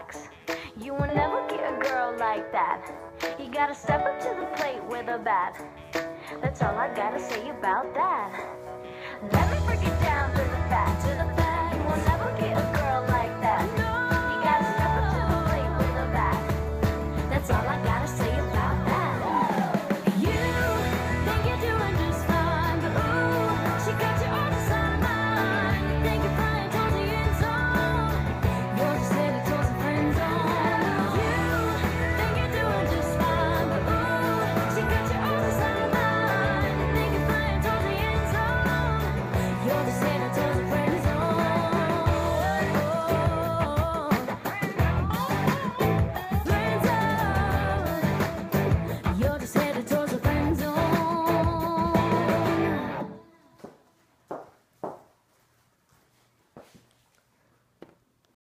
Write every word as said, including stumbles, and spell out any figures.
facts. You will never get a girl like that. You gotta step up to the plate with a bat. That's all I gotta say about that. Let me break it down to the facts.